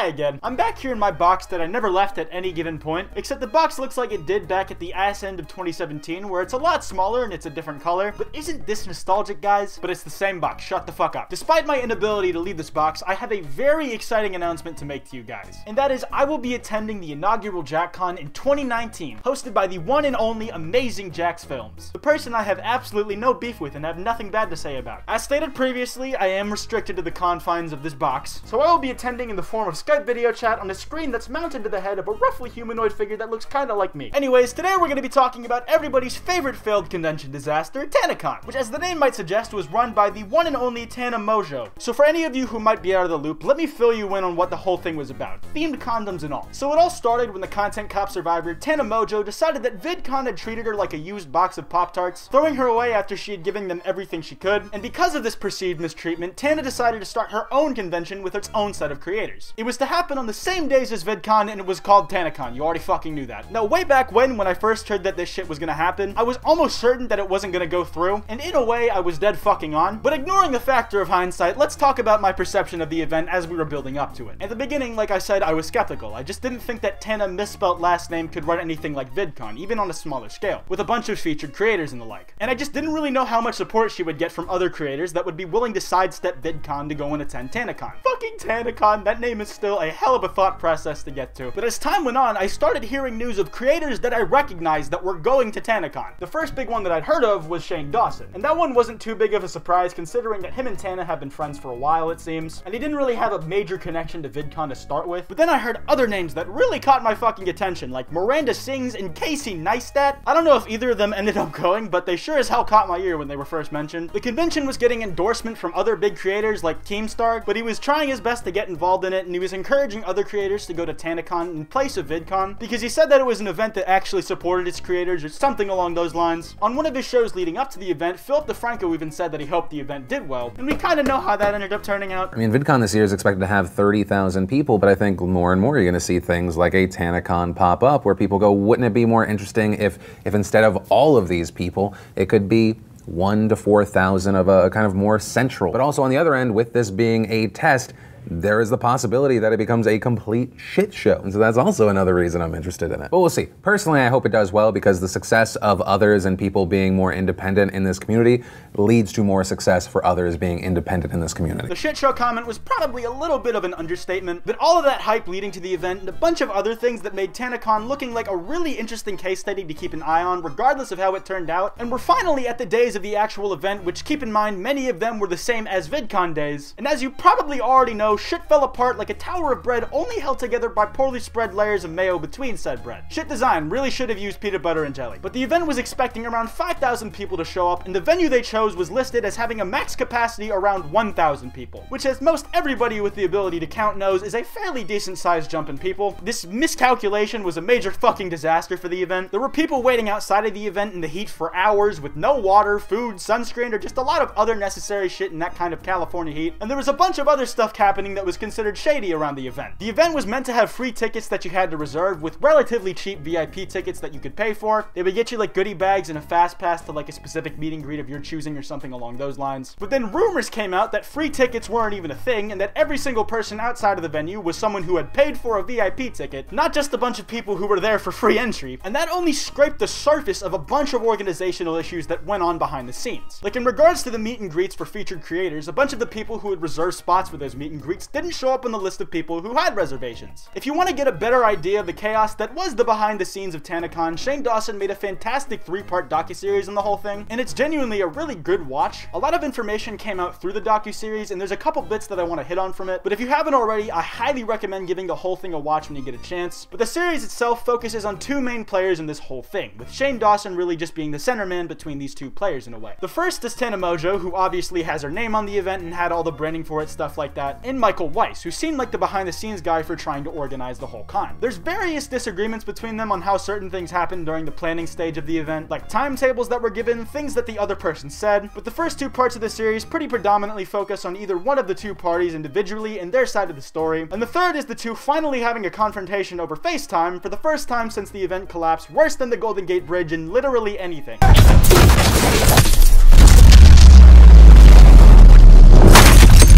Hi again. I'm back here in my box that I never left at any given point, except the box looks like it did back at the ass end of 2017, where it's a lot smaller and it's a different color. But isn't this nostalgic, guys? But it's the same box. Shut the fuck up. Despite my inability to leave this box, I have a very exciting announcement to make to you guys, and that is I will be attending the inaugural JackCon in 2019, hosted by the one and only amazing Jax Films, the person I have absolutely no beef with and have nothing bad to say about. As stated previously, I am restricted to the confines of this box, so I will be attending in the form of Skype video chat on a screen that's mounted to the head of a roughly humanoid figure that looks kinda like me. Anyways, today we're gonna be talking about everybody's favorite failed convention disaster, TanaCon, which as the name might suggest was run by the one and only Tana Mongeau. So for any of you who might be out of the loop, let me fill you in on what the whole thing was about, themed condoms and all. So it all started when the content cop survivor Tana Mongeau decided that VidCon had treated her like a used box of Pop-Tarts, throwing her away after she had given them everything she could, and because of this perceived mistreatment, Tana decided to start her own convention with its own set of creators. It was to happen on the same days as VidCon, and it was called TanaCon. You already fucking knew that. Now, way back when I first heard that this shit was gonna happen, I was almost certain that it wasn't gonna go through, and in a way, I was dead fucking on. But ignoring the factor of hindsight, let's talk about my perception of the event as we were building up to it. At the beginning, like I said, I was skeptical. I just didn't think that Tana misspelt last name could run anything like VidCon, even on a smaller scale, with a bunch of featured creators and the like. And I just didn't really know how much support she would get from other creators that would be willing to sidestep VidCon to go and attend TanaCon. Fucking TanaCon, that name is still a hell of a thought process to get to. But as time went on, I started hearing news of creators that I recognized that were going to TanaCon. The first big one that I'd heard of was Shane Dawson, and that one wasn't too big of a surprise considering that him and Tana have been friends for a while, it seems, and he didn't really have a major connection to VidCon to start with. But then I heard other names that really caught my fucking attention, like Miranda Sings and Casey Neistat. I don't know if either of them ended up going, but they sure as hell caught my ear when they were first mentioned. The convention was getting endorsement from other big creators like Keemstar, but he was trying his best to get involved in it, and he was encouraging other creators to go to TanaCon in place of VidCon, because he said that it was an event that actually supported its creators or something along those lines. On one of his shows leading up to the event, Philip DeFranco even said that he hoped the event did well, and we kinda know how that ended up turning out. I mean, VidCon this year is expected to have 30,000 people, but I think more and more you're gonna see things like a TanaCon pop up where people go, wouldn't it be more interesting if instead of all of these people, it could be 1,000 to 4,000 of a kind of more central. But also on the other end, with this being a test, there is the possibility that it becomes a complete shit show. And so that's also another reason I'm interested in it. But we'll see. Personally, I hope it does well because the success of others and people being more independent in this community leads to more success for others being independent in this community. The shit show comment was probably a little bit of an understatement, but all of that hype leading to the event and a bunch of other things that made TanaCon looking like a really interesting case study to keep an eye on regardless of how it turned out. And we're finally at the days of the actual event, which keep in mind many of them were the same as VidCon days. And as you probably already know, shit fell apart like a tower of bread only held together by poorly spread layers of mayo between said bread. Shit design really should have used peanut butter and jelly. But the event was expecting around 5,000 people to show up, and the venue they chose was listed as having a max capacity around 1,000 people, which as most everybody with the ability to count knows is a fairly decent sized jump in people. This miscalculation was a major fucking disaster for the event. There were people waiting outside of the event in the heat for hours with no water, food, sunscreen, or just a lot of other necessary shit in that kind of California heat. And there was a bunch of other stuff happening that was considered shady around the event. The event was meant to have free tickets that you had to reserve with relatively cheap VIP tickets that you could pay for. They would get you like goodie bags and a fast pass to like a specific meet and greet of your choosing or something along those lines. But then rumors came out that free tickets weren't even a thing and that every single person outside of the venue was someone who had paid for a VIP ticket, not just a bunch of people who were there for free entry. And that only scraped the surface of a bunch of organizational issues that went on behind the scenes. Like in regards to the meet and greets for featured creators, a bunch of the people who had reserved spots for those meet and greets didn't show up on the list of people who had reservations. If you want to get a better idea of the chaos that was the behind the scenes of TanaCon, Shane Dawson made a fantastic three-part docuseries on the whole thing, and it's genuinely a really good watch. A lot of information came out through the docuseries, and there's a couple bits that I want to hit on from it, but if you haven't already, I highly recommend giving the whole thing a watch when you get a chance. But the series itself focuses on two main players in this whole thing, with Shane Dawson really just being the center man between these two players in a way. The first is Tana Mongeau, who obviously has her name on the event and had all the branding for it, stuff like that, and Michael Weiss, who seemed like the behind-the-scenes guy for trying to organize the whole con. There's various disagreements between them on how certain things happened during the planning stage of the event, like timetables that were given, things that the other person said, but the first two parts of the series pretty predominantly focus on either one of the two parties individually and their side of the story, and the third is the two finally having a confrontation over FaceTime for the first time since the event collapsed worse than the Golden Gate Bridge in literally anything.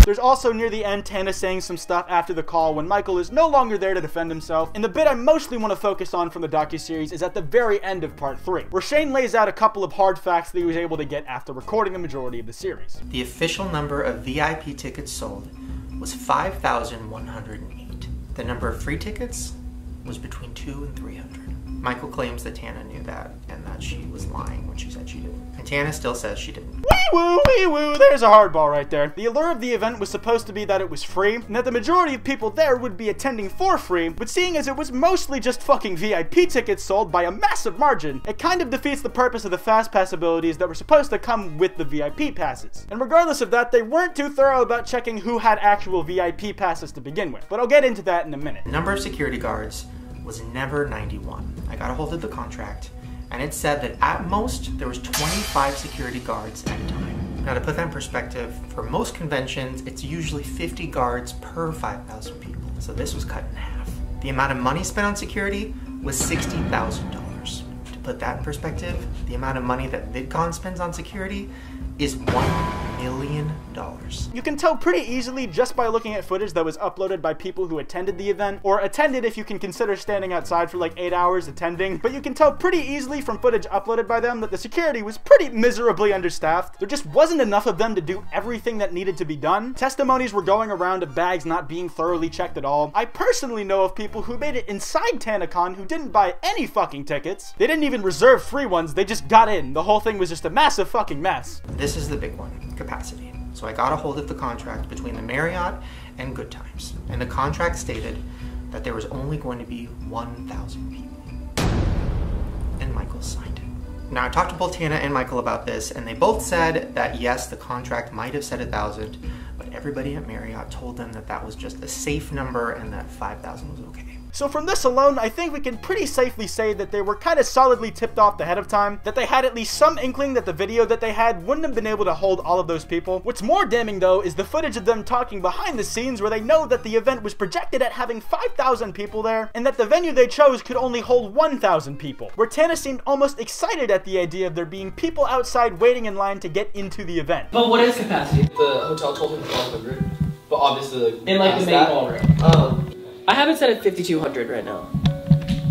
There's also near the end Tana saying some stuff after the call when Michael is no longer there to defend himself, and the bit I mostly want to focus on from the docuseries is at the very end of part 3, where Shane lays out a couple of hard facts that he was able to get after recording the majority of the series. The official number of VIP tickets sold was 5,108. The number of free tickets was between 200 and 300. Michael claims that Tana knew that and that she was lying when she said she didn't. And Tana still says she didn't. Wee-woo, wee-woo, there's a hardball right there. The allure of the event was supposed to be that it was free, and that the majority of people there would be attending for free, but seeing as it was mostly just fucking VIP tickets sold by a massive margin, it kind of defeats the purpose of the fast pass abilities that were supposed to come with the VIP passes. And regardless of that, they weren't too thorough about checking who had actual VIP passes to begin with, but I'll get into that in a minute. The number of security guards was never 91. I got a hold of the contract, and it said that at most, there was 25 security guards at a time. Now to put that in perspective, for most conventions, it's usually 50 guards per 5,000 people. So this was cut in half. The amount of money spent on security was $60,000. To put that in perspective, the amount of money that VidCon spends on security is $1 million. You can tell pretty easily just by looking at footage that was uploaded by people who attended the event, or attended if you can consider standing outside for like 8 hours attending, but you can tell pretty easily from footage uploaded by them that the security was pretty miserably understaffed. There just wasn't enough of them to do everything that needed to be done. Testimonies were going around of bags not being thoroughly checked at all. I personally know of people who made it inside TanaCon who didn't buy any fucking tickets. They didn't even reserve free ones, they just got in. The whole thing was just a massive fucking mess. This is the big one, capacity. So I got a hold of the contract between the Marriott and Good Times, and the contract stated that there was only going to be 1,000 people, and Michael signed it. Now I talked to both Tana and Michael about this, and they both said that yes, the contract might have said 1,000, but everybody at Marriott told them that that was just a safe number and that 5,000 was okay. So from this alone, I think we can pretty safely say that they were kind of solidly tipped off ahead of time, that they had at least some inkling that the video that they had wouldn't have been able to hold all of those people. What's more damning though is the footage of them talking behind the scenes where they know that the event was projected at having 5,000 people there, and that the venue they chose could only hold 1,000 people, where Tana seemed almost excited at the idea of there being people outside waiting in line to get into the event. But what is capacity? The hotel told me 1,200, but obviously in like the main ballroom. I have it set at 5,200 right now.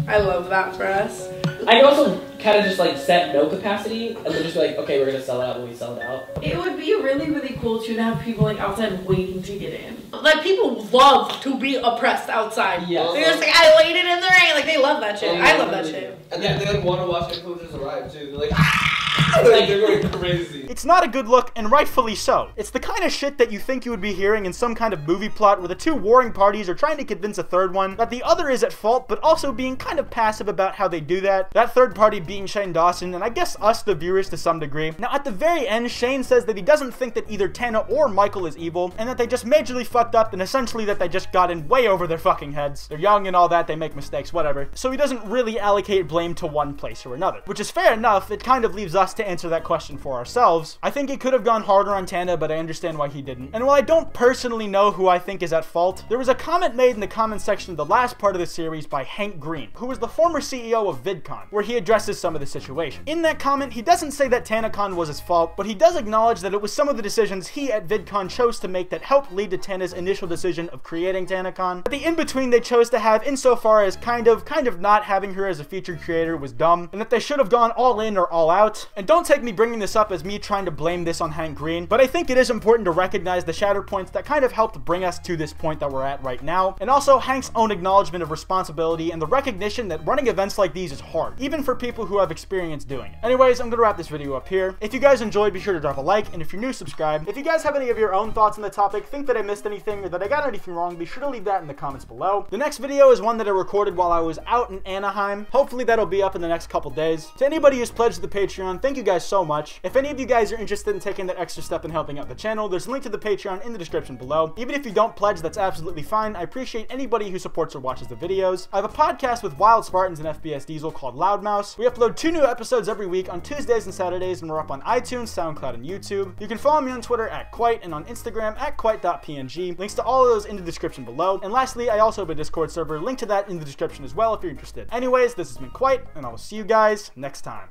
I love that for us. I also kind of just like set no capacity and then just like, okay, we're gonna sell it out when we sell it out. It would be really, really cool too to have people like outside waiting to get in. Like people love to be oppressed outside. Yeah. They're just like, I waited in the rain. Like they love that shit. I love that shit. And then they like want to watch influencers arrive too. They're like, ah! Like, they're going crazy. It's not a good look, and rightfully so. It's the kind of shit that you think you would be hearing in some kind of movie plot where the two warring parties are trying to convince a third one that the other is at fault, but also being kind of passive about how they do that. That third party being Shane Dawson, and I guess us, the viewers, to some degree. Now, at the very end, Shane says that he doesn't think that either Tana or Michael is evil, and that they just majorly fucked up, and essentially that they just got in way over their fucking heads. They're young and all that, they make mistakes, whatever. So he doesn't really allocate blame to one place or another, which is fair enough. It kind of leaves us to answer that question for ourselves. I think it could have gone harder on Tana, but I understand why he didn't. And while I don't personally know who I think is at fault, there was a comment made in the comment section of the last part of the series by Hank Green, who was the former CEO of VidCon, where he addresses some of the situation. In that comment, he doesn't say that TanaCon was his fault, but he does acknowledge that it was some of the decisions he at VidCon chose to make that helped lead to Tana's initial decision of creating TanaCon. But the in-between they chose to have insofar as kind of not having her as a featured creator was dumb, and that they should have gone all in or all out. And don't take me bringing this up as me trying to blame this on Hank Green, but I think it is important to recognize the shatter points that kind of helped bring us to this point that we're at right now, and also Hank's own acknowledgement of responsibility and the recognition that running events like these is hard, even for people who have experience doing it. Anyways, I'm gonna wrap this video up here. If you guys enjoyed, be sure to drop a like, and if you're new, subscribe. If you guys have any of your own thoughts on the topic, think that I missed anything, or that I got anything wrong, be sure to leave that in the comments below. The next video is one that I recorded while I was out in Anaheim. Hopefully that'll be up in the next couple days. To anybody who's pledged the Patreon, thank you guys so much. If any of you guys are interested in taking that extra step and helping out the channel, there's a link to the Patreon in the description below. Even if you don't pledge, that's absolutely fine. I appreciate anybody who supports or watches the videos. I have a podcast with Wild Spartans and FBS Diesel called Loud Mouths. We upload 2 new episodes every week on Tuesdays and Saturdays, and we're up on iTunes, SoundCloud, and YouTube. You can follow me on Twitter at Kwite and on Instagram at Kwite.png. Links to all of those in the description below. And lastly, I also have a Discord server. Link to that in the description as well if you're interested. Anyways, this has been Kwite, and I will see you guys next time.